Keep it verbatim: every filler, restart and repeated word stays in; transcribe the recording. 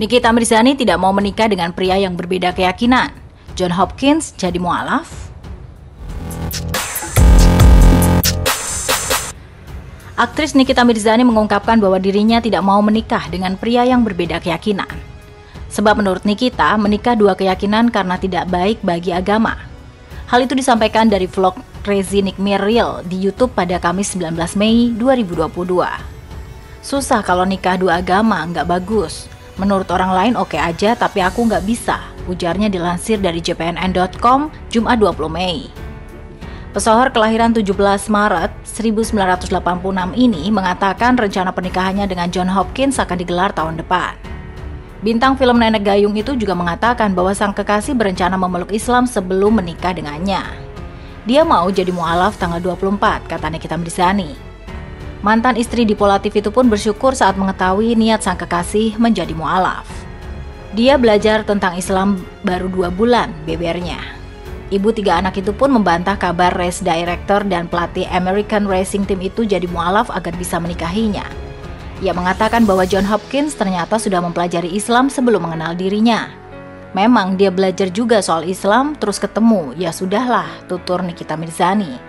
Nikita Mirzani tidak mau menikah dengan pria yang berbeda keyakinan. John Hopkins jadi mualaf. Aktris Nikita Mirzani mengungkapkan bahwa dirinya tidak mau menikah dengan pria yang berbeda keyakinan. Sebab menurut Nikita, menikah dua keyakinan karena tidak baik bagi agama. Hal itu disampaikan dari vlog Crazy Nick Meir di YouTube pada Kamis sembilan belas Mei dua ribu dua puluh dua. Susah kalau nikah dua agama, nggak bagus. Menurut orang lain oke okay aja, tapi aku nggak bisa, ujarnya dilansir dari J P N N dot com, Jumat dua puluh Mei. Pesohor kelahiran tujuh belas Maret seribu sembilan ratus delapan puluh enam ini mengatakan rencana pernikahannya dengan John Hopkins akan digelar tahun depan. Bintang film Nenek Gayung itu juga mengatakan bahwa sang kekasih berencana memeluk Islam sebelum menikah dengannya. Dia mau jadi mu'alaf tanggal dua puluh empat, kata Nikita Mirzani. Mantan istri Dipo Latif itu pun bersyukur saat mengetahui niat sang kekasih menjadi mu'alaf. Dia belajar tentang Islam baru dua bulan, bebernya. Ibu tiga anak itu pun membantah kabar race director dan pelatih American Racing Team itu jadi mu'alaf agar bisa menikahinya. Ia mengatakan bahwa John Hopkins ternyata sudah mempelajari Islam sebelum mengenal dirinya. Memang dia belajar juga soal Islam, terus ketemu, ya sudahlah, tutur Nikita Mirzani.